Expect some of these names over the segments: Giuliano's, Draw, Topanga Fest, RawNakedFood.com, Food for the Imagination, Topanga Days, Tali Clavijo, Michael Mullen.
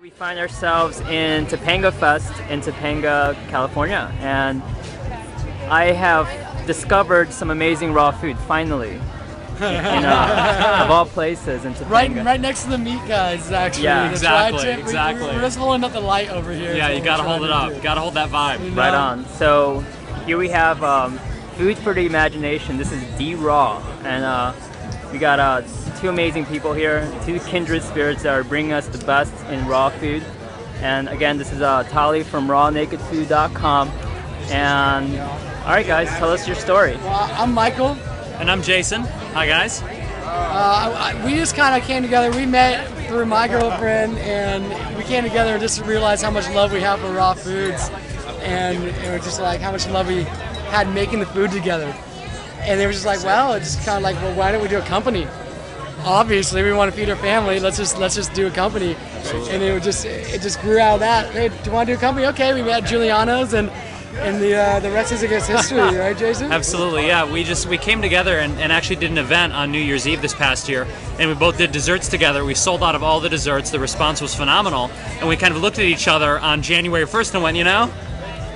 We find ourselves in Topanga Fest in Topanga, California, and I have discovered some amazing raw food, finally, of all places in Topanga. Right next to the meat guys, actually. Yeah, exactly. We're just holding up the light over here. Yeah, you gotta hold it up. You gotta hold that vibe. You know? Right on. So here we have Food for the Imagination. This is Draw, and we got two amazing people here, two kindred spirits that are bringing us the best in raw food. And again, this is Tali from RawNakedFood.com. And all right, guys, tell us your story. Well, I'm Michael. And I'm Jason. Hi, guys. We just kind of came together. We met through my girlfriend, and we came together just to realize how much love we have for raw foods, and we're just like how much love we had making the food together. And they were just like, well, it's just kind of like, well, why don't we do a company? Obviously, we want to feed our family. Let's just do a company. Absolutely. And it just grew out of that. Hey, do you want to do a company? Okay, we met Giuliano's, and the rest is against history, right, Jason? Absolutely, yeah. We came together and actually did an event on New Year's Eve this past year, and we both did desserts together. We sold out of all the desserts. The response was phenomenal, and we kind of looked at each other on January 1st and went, you know,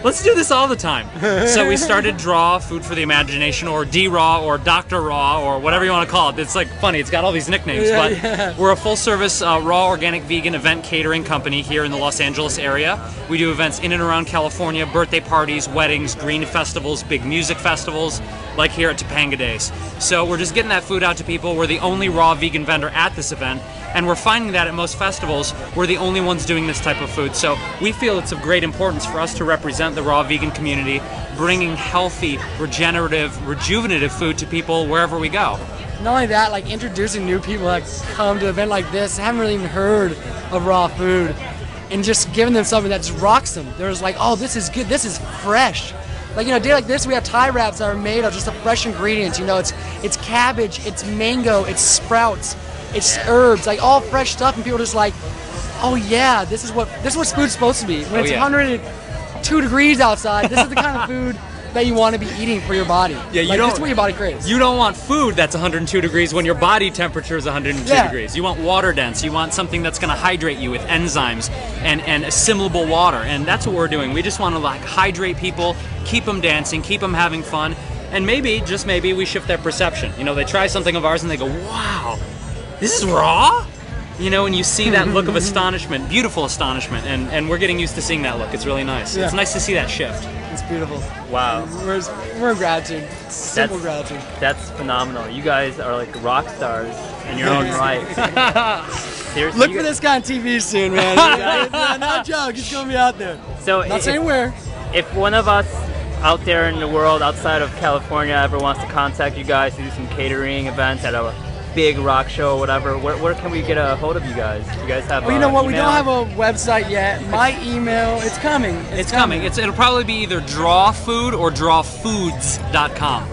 let's do this all the time. So we started Draw, Food for the Imagination, or D-Raw, or Dr. Raw, or whatever you want to call it. It's like funny, it's got all these nicknames, but we're a full-service raw, organic, vegan event catering company here in the Los Angeles area. We do events in and around California, birthday parties, weddings, green festivals, big music festivals, like here at Topanga Days. So we're just getting that food out to people. We're the only raw vegan vendor at this event, and we're finding that at most festivals, we're the only ones doing this type of food. So we feel it's of great importance for us to represent the raw vegan community, bringing healthy, regenerative, rejuvenative food to people wherever we go. Not only that, like introducing new people that come to an event like this, haven't really even heard of raw food, and just giving them something that just rocks them. They're just like, oh, this is good, this is fresh. Like, you know, a day like this, we have Thai wraps that are made of just the fresh ingredients. You know, it's cabbage, it's mango, it's sprouts, it's herbs, like all fresh stuff, and people are just like, oh yeah, this is what food's supposed to be. When it's 102 degrees outside, this is the kind of food that you want to be eating for your body. Yeah, you don't, this is what your body craves. You don't want food that's 102 degrees when your body temperature is 102 degrees. You want water dense. You want something that's going to hydrate you with enzymes and assimilable water. And that's what we're doing. We just want to like hydrate people, keep them dancing, keep them having fun, and maybe, just maybe, we shift their perception. You know, they try something of ours and they go, wow, this is raw? You know, and you see that look of astonishment, beautiful astonishment, and we're getting used to seeing that look. It's really nice. Yeah. It's nice to see that shift. It's beautiful. Wow. We're in gratitude. Simple gratitude. That's phenomenal. You guys are like rock stars in your own right. Seriously. Look for this guy on TV soon, man. No joke. It's going to be out there. So not saying where. If one of us out there in the world outside of California ever wants to contact you guys to do some catering events at a big rock show or whatever, where can we get a hold of you guys? Do you guys have you know what, email? We don't have a website yet. My email, it's coming. It's coming. It'll probably be either DrawFood or DrawFoods.com.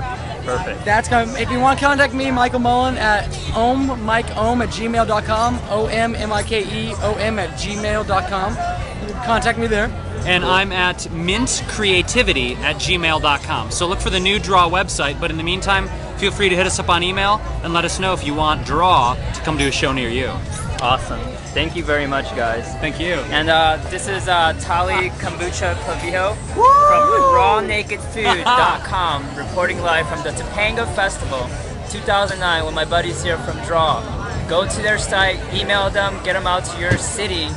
Perfect. That's coming. If you want to contact me, Michael Mullen, at ommikeohm@gmail.com, ommikeohm@gmail.com. You can contact me there. And I'm at mintcreativity@gmail.com. So look for the new Draw website, but in the meantime, feel free to hit us up on email and let us know if you want Draw to come do a show near you. Awesome. Thank you very much, guys. Thank you. And this is Tali Clavijo from RawNakedFood.com, reporting live from the Topanga Festival 2009 with my buddies here from Draw. Go to their site, email them, get them out to your city,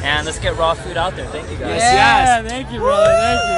and let's get raw food out there. Thank you, guys. Yeah, yes. Thank you, brother. Thank you.